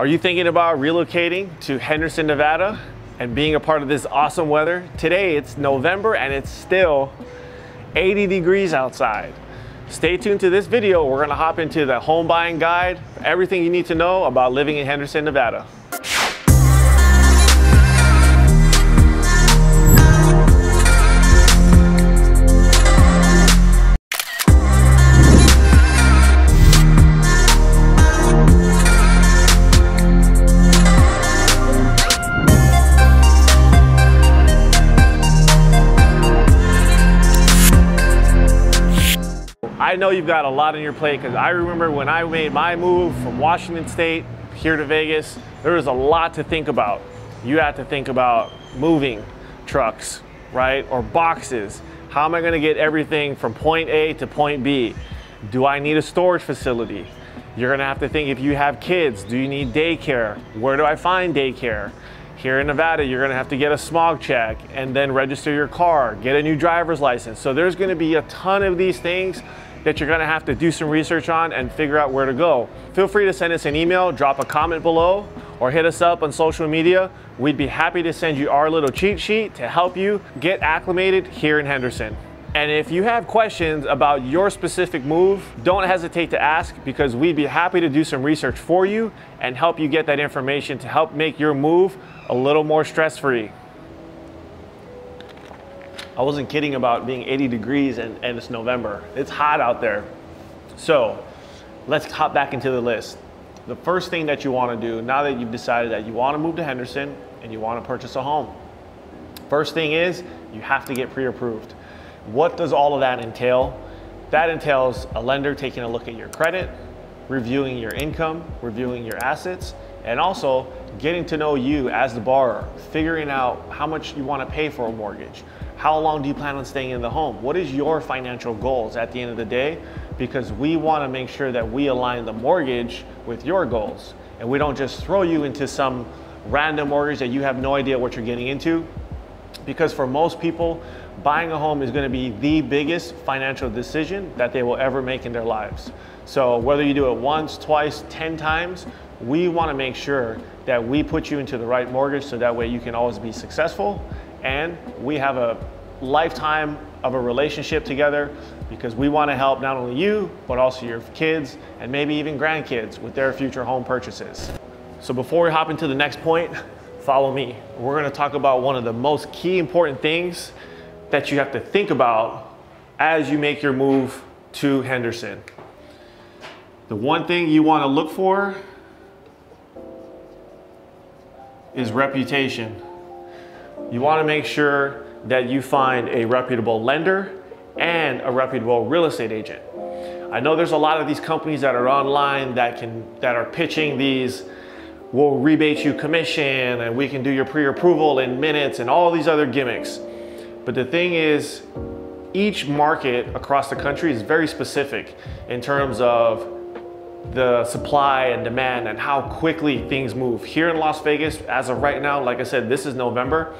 Are you thinking about relocating to Henderson, Nevada and being a part of this awesome weather? Today it's November and it's still 80 degrees outside. Stay tuned to this video. We're gonna hop into the home buying guide, everything you need to know about living in Henderson, Nevada. I know you've got a lot on your plate because I remember when I made my move from Washington State here to Vegas, there was a lot to think about. You had to think about moving trucks, right? Or boxes. How am I going to get everything from point A to point B? Do I need a storage facility? You're going to have to think if you have kids, do you need daycare? Where do I find daycare? Here in Nevada, you're gonna have to get a smog check and then register your car, get a new driver's license. So there's gonna be a ton of these things that you're gonna have to do some research on and figure out where to go. Feel free to send us an email, drop a comment below, or hit us up on social media. We'd be happy to send you our little cheat sheet to help you get acclimated here in Henderson. And if you have questions about your specific move, don't hesitate to ask because we'd be happy to do some research for you and help you get that information to help make your move a little more stress-free. I wasn't kidding about being 80 degrees and it's November. It's hot out there. So let's hop back into the list. The first thing that you want to do now that you've decided that you want to move to Henderson and you want to purchase a home, first thing is you have to get pre-approved. What does all of that entail? That entails a lender taking a look at your credit, reviewing your income, reviewing your assets, and also getting to know you as the borrower, figuring out how much you want to pay for a mortgage. How long do you plan on staying in the home? What is your financial goals at the end of the day? Because we want to make sure that we align the mortgage with your goals. And we don't just throw you into some random mortgage that you have no idea what you're getting into. Because for most people, buying a home is going to be the biggest financial decision that they will ever make in their lives. So whether you do it once, twice, 10 times, we want to make sure that we put you into the right mortgage so that way you can always be successful. And we have a lifetime of a relationship together because we want to help not only you, but also your kids and maybe even grandkids with their future home purchases. So before we hop into the next point, follow me. We're going to talk about one of the most key important things that you have to think about as you make your move to Henderson. The one thing you want to look for is reputation. You want to make sure that you find a reputable lender and a reputable real estate agent. I know there's a lot of these companies that are online that are pitching these, we'll rebate you commission and we can do your pre-approval in minutes and all these other gimmicks. But the thing is, each market across the country is very specific in terms of the supply and demand and how quickly things move. Here in Las Vegas, as of right now, like I said, this is November,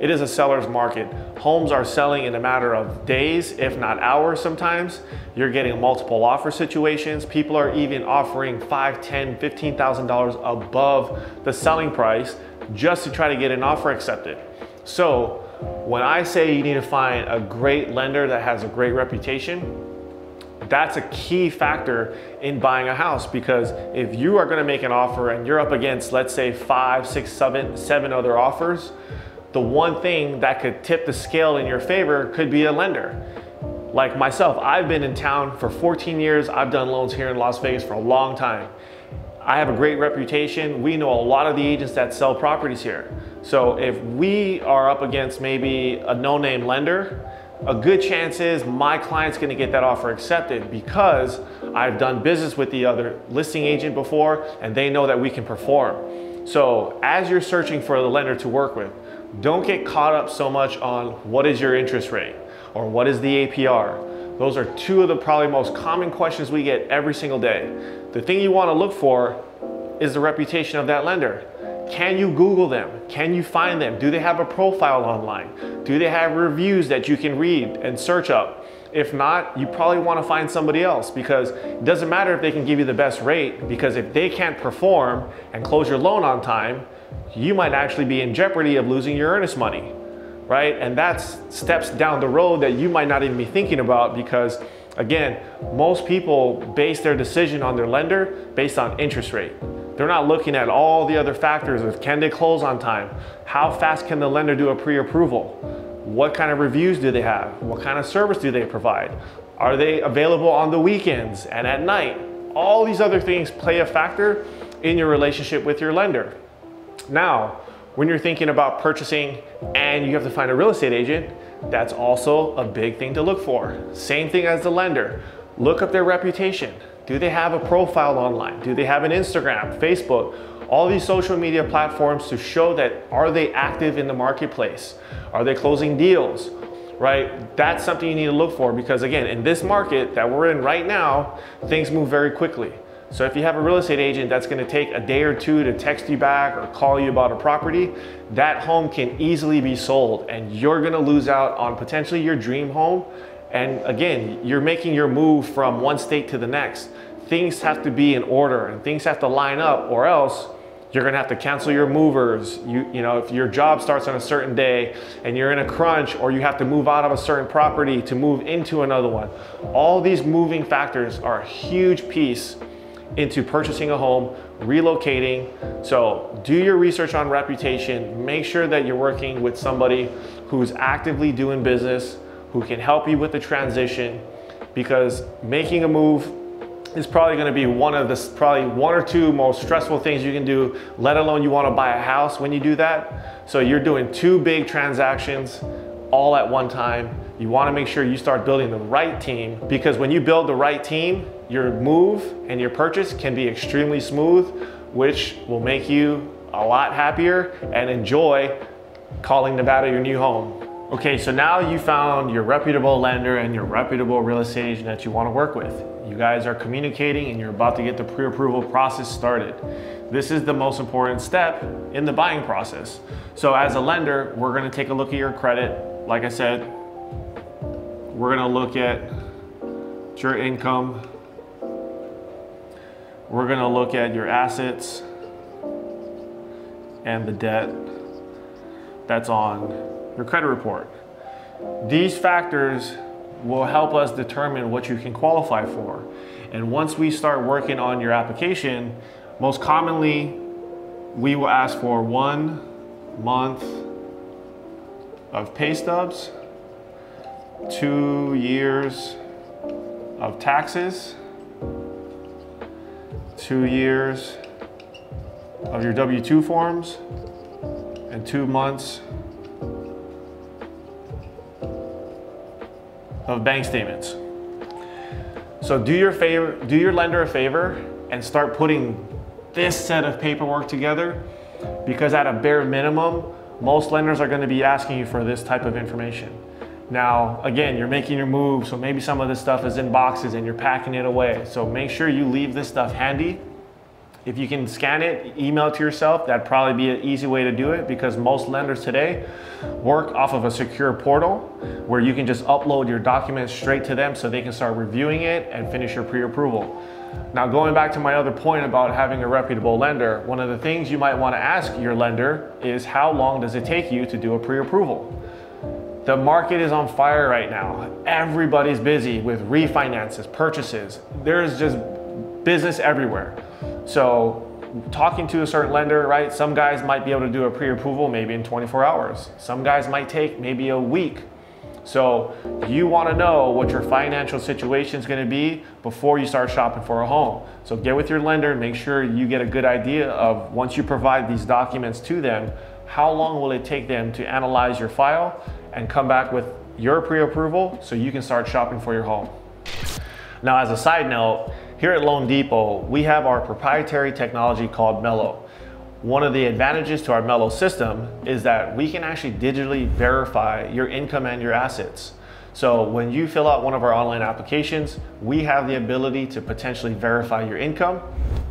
it is a seller's market. Homes are selling in a matter of days, if not hours sometimes. You're getting multiple offer situations. People are even offering $5,000, $10,000, $15,000 above the selling price just to try to get an offer accepted. So when I say you need to find a great lender that has a great reputation, that's a key factor in buying a house, because if you are going to make an offer and you're up against, let's say, 5, 6, 7 other offers, the one thing that could tip the scale in your favor could be a lender. Like myself, I've been in town for 14 years. I've done loans here in Las Vegas for a long time. I have a great reputation. We know a lot of the agents that sell properties here. So if we are up against maybe a no-name lender, a good chance is my client's gonna get that offer accepted because I've done business with the other listing agent before and they know that we can perform. So as you're searching for the lender to work with, don't get caught up so much on what is your interest rate or what is the APR. Those are two of the probably most common questions we get every single day. The thing you wanna look for is the reputation of that lender. Can you Google them? Can you find them? Do they have a profile online? Do they have reviews that you can read and search up? If not, you probably want to find somebody else, because it doesn't matter if they can give you the best rate, because if they can't perform and close your loan on time, you might actually be in jeopardy of losing your earnest money, right? And that's steps down the road that you might not even be thinking about, because again, most people base their decision on their lender based on interest rate. They're not looking at all the other factors of, can they close on time? How fast can the lender do a pre-approval? What kind of reviews do they have? What kind of service do they provide? Are they available on the weekends and at night? All these other things play a factor in your relationship with your lender. Now, when you're thinking about purchasing and you have to find a real estate agent, that's also a big thing to look for. Same thing as the lender. Look up their reputation. Do they have a profile online? Do they have an Instagram, Facebook, all these social media platforms to show that, are they active in the marketplace? Are they closing deals, right? That's something you need to look for, because again, in this market that we're in right now, things move very quickly. So if you have a real estate agent that's gonna take a day or two to text you back or call you about a property, that home can easily be sold and you're gonna lose out on potentially your dream home. And again, you're making your move from one state to the next. Things have to be in order and things have to line up, or else you're gonna have to cancel your movers. You know, if your job starts on a certain day and you're in a crunch, or you have to move out of a certain property to move into another one. All these moving factors are a huge piece into purchasing a home, relocating. So do your research on reputation. Make sure that you're working with somebody who's actively doing business, who can help you with the transition, because making a move is probably going to be probably one or two most stressful things you can do, let alone you want to buy a house when you do that. So you're doing two big transactions all at one time. You want to make sure you start building the right team, because when you build the right team, your move and your purchase can be extremely smooth, which will make you a lot happier and enjoy calling Nevada your new home. Okay, so now you found your reputable lender and your reputable real estate agent that you want to work with. You guys are communicating and you're about to get the pre-approval process started. This is the most important step in the buying process. So as a lender, we're going to take a look at your credit. Like I said, we're going to look at your income. We're going to look at your assets and the debt that's on your credit report. These factors will help us determine what you can qualify for. And once we start working on your application, most commonly, we will ask for 1 month of pay stubs, 2 years of taxes, 2 years of your W-2 forms, and 2 months of bank statements. So do your lender a favor and start putting this set of paperwork together, because at a bare minimum, most lenders are going to be asking you for this type of information. Now, again, you're making your move, so maybe some of this stuff is in boxes and you're packing it away. So make sure you leave this stuff handy. If you can scan it, email it to yourself, that'd probably be an easy way to do it, because most lenders today work off of a secure portal where you can just upload your documents straight to them so they can start reviewing it and finish your pre-approval. Now, going back to my other point about having a reputable lender, one of the things you might want to ask your lender is, how long does it take you to do a pre-approval? The market is on fire right now. Everybody's busy with refinances, purchases. There's just business everywhere. So talking to a certain lender, right? Some guys might be able to do a pre-approval maybe in 24 hours. Some guys might take maybe a week. So you want to know what your financial situation is going to be before you start shopping for a home. So get with your lender and make sure you get a good idea of, once you provide these documents to them, how long will it take them to analyze your file and come back with your pre-approval so you can start shopping for your home. Now, as a side note, here at loanDepot, we have our proprietary technology called Mello. One of the advantages to our Mello system is that we can actually digitally verify your income and your assets. So when you fill out one of our online applications, we have the ability to potentially verify your income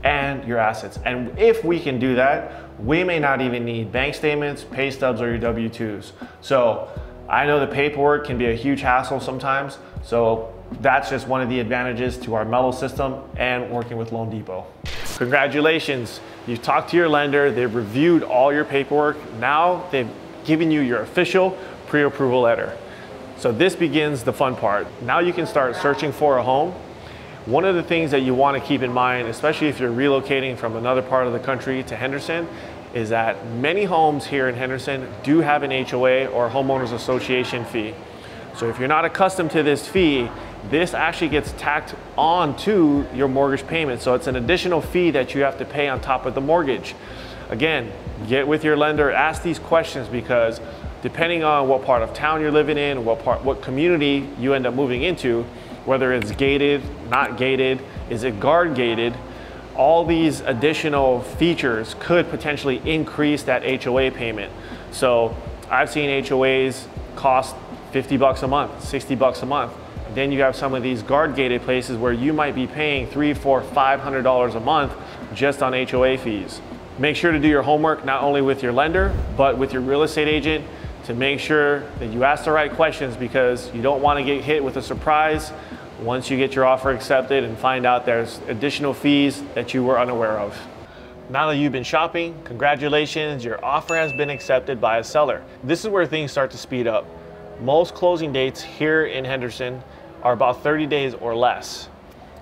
and your assets. And if we can do that, we may not even need bank statements, pay stubs, or your W-2s. So I know the paperwork can be a huge hassle sometimes, so that's just one of the advantages to our Mello system and working with loanDepot. Congratulations, you've talked to your lender, they've reviewed all your paperwork, now they've given you your official pre-approval letter. So this begins the fun part. Now you can start searching for a home. One of the things that you want to keep in mind, especially if you're relocating from another part of the country to Henderson, is that many homes here in Henderson do have an HOA or homeowners association fee. So if you're not accustomed to this fee, this actually gets tacked on to your mortgage payment. So it's an additional fee that you have to pay on top of the mortgage. Again, get with your lender, ask these questions, because depending on what part of town you're living in, what community you end up moving into, whether it's gated, not gated, is it guard gated, all these additional features could potentially increase that HOA payment. So I've seen HOAs cost $50 a month, $60 a month. Then you have some of these guard gated places where you might be paying $300, $400, $500 a month just on HOA fees. Make sure to do your homework, not only with your lender, but with your real estate agent, to make sure that you ask the right questions, because you don't want to get hit with a surprise once you get your offer accepted and find out there's additional fees that you were unaware of. Now that you've been shopping, congratulations, your offer has been accepted by a seller. This is where things start to speed up. Most closing dates here in Henderson are about 30 days or less.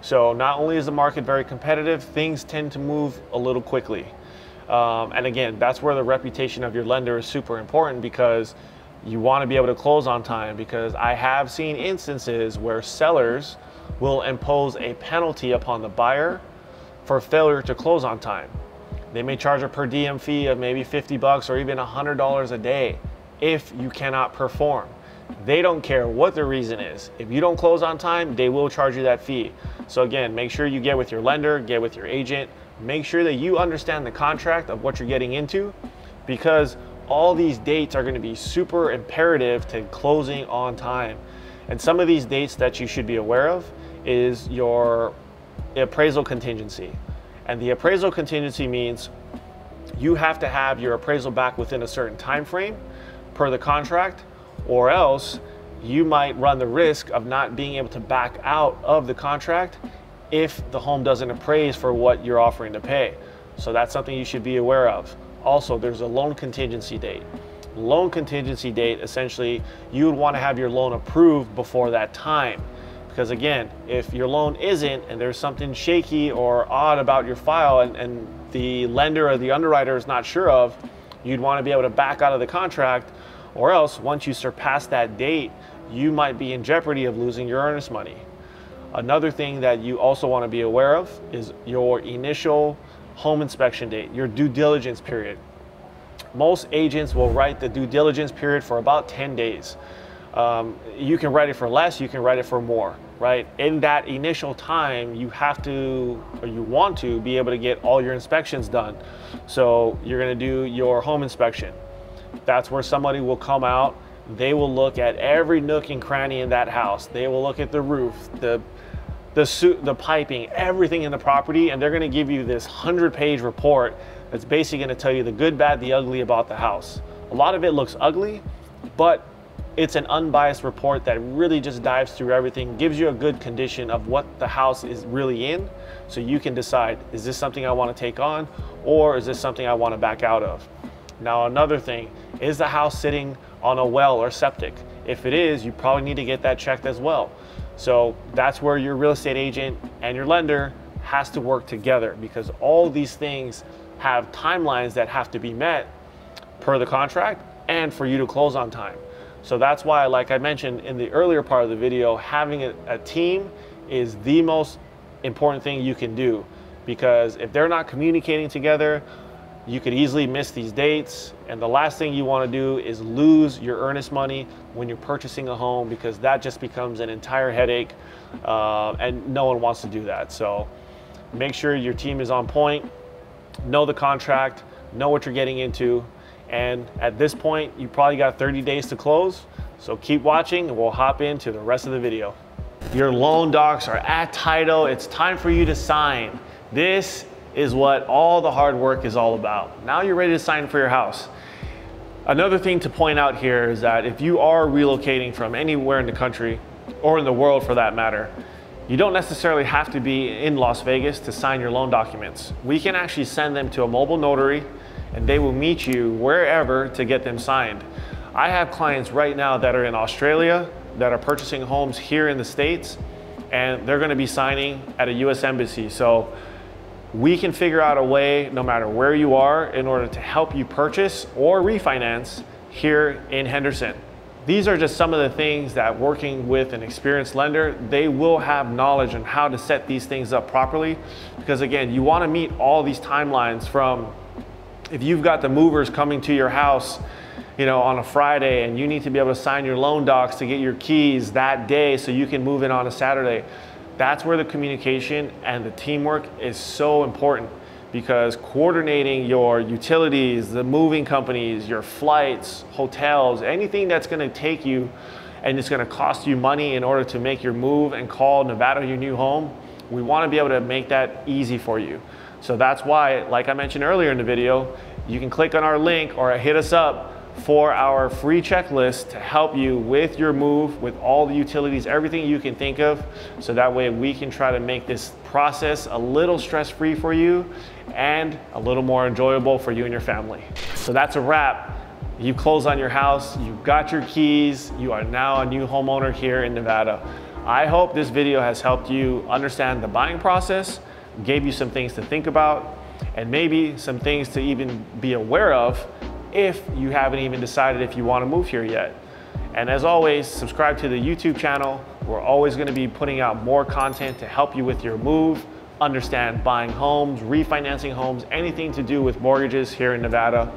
So not only is the market very competitive, things tend to move a little quickly. And again, that's where the reputation of your lender is super important, because you want to be able to close on time, because I have seen instances where sellers will impose a penalty upon the buyer for failure to close on time. They may charge a per diem fee of maybe $50 or even $100 a day if you cannot perform. They don't care what the reason is. If you don't close on time, they will charge you that fee. So again, make sure you get with your lender, get with your agent, make sure that you understand the contract of what you're getting into, because all these dates are going to be super imperative to closing on time. And some of these dates that you should be aware of is your appraisal contingency. And the appraisal contingency means you have to have your appraisal back within a certain time frame per the contract, or else you might run the risk of not being able to back out of the contract if the home doesn't appraise for what you're offering to pay. So that's something you should be aware of. Also, there's a loan contingency date. Loan contingency date, essentially, you would want to have your loan approved before that time. Because again, if your loan isn't and there's something shaky or odd about your file and the lender or the underwriter is not sure of, you'd want to be able to back out of the contract, or else once you surpass that date, you might be in jeopardy of losing your earnest money. Another thing that you also want to be aware of is your initial home inspection date, your due diligence period. Most agents will write the due diligence period for about 10 days. You can write it for less, you can write it for more, right? In that initial time, you have to, or you want to be able to get all your inspections done. So you're going to do your home inspection. That's where somebody will come out. They will look at every nook and cranny in that house. They will look at the roof, the piping, everything in the property, and they're going to give you this 100-page report that's basically going to tell you the good, bad, the ugly about the house. A lot of it looks ugly, but it's an unbiased report that really just dives through everything, gives you a good condition of what the house is really in, so you can decide, is this something I want to take on, or is this something I want to back out of? Now, another thing, is the house sitting on a well or septic? If it is, you probably need to get that checked as well. So that's where your real estate agent and your lender has to work together, because all these things have timelines that have to be met per the contract and for you to close on time. So that's why, like I mentioned in the earlier part of the video, having a team is the most important thing you can do, because if they're not communicating together, you could easily miss these dates. And the last thing you want to do is lose your earnest money when you're purchasing a home, because that just becomes an entire headache, and no one wants to do that. So make sure your team is on point, know the contract, know what you're getting into. And at this point, you probably got 30 days to close. So keep watching and we'll hop into the rest of the video. Your loan docs are at title. It's time for you to sign. This is what all the hard work is all about. Now you're ready to sign for your house. Another thing to point out here is that if you are relocating from anywhere in the country, or in the world for that matter, you don't necessarily have to be in Las Vegas to sign your loan documents. We can actually send them to a mobile notary and they will meet you wherever to get them signed. I have clients right now that are in Australia that are purchasing homes here in the States, and they're gonna be signing at a US embassy. So we can figure out a way, no matter where you are, in order to help you purchase or refinance here in Henderson. These are just some of the things that, working with an experienced lender, they will have knowledge on how to set these things up properly. Because again, you wanna meet all these timelines, from if you've got the movers coming to your house, you know, on a Friday, and you need to be able to sign your loan docs to get your keys that day so you can move in on a Saturday. That's where the communication and the teamwork is so important, because coordinating your utilities, the moving companies, your flights, hotels, anything that's gonna take you and it's gonna cost you money in order to make your move and call Nevada your new home, we wanna be able to make that easy for you. So that's why, like I mentioned earlier in the video, you can click on our link or hit us up for our free checklist to help you with your move, with all the utilities, everything you can think of, so that way we can try to make this process a little stress-free for you and a little more enjoyable for you and your family. So that's a wrap. You close on your house, you've got your keys, you are now a new homeowner here in Nevada. I hope this video has helped you understand the buying process, gave you some things to think about, and maybe some things to even be aware of if you haven't even decided if you want to move here yet. And as always, subscribe to the YouTube channel. We're always going to be putting out more content to help you with your move, understand buying homes, refinancing homes, anything to do with mortgages here in Nevada.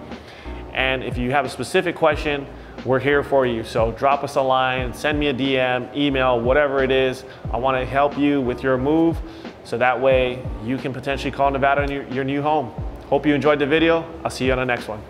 And if you have a specific question, we're here for you. So drop us a line, send me a DM, email, whatever it is. I want to help you with your move, so that way you can potentially call Nevada your new home. Hope you enjoyed the video. I'll see you on the next one.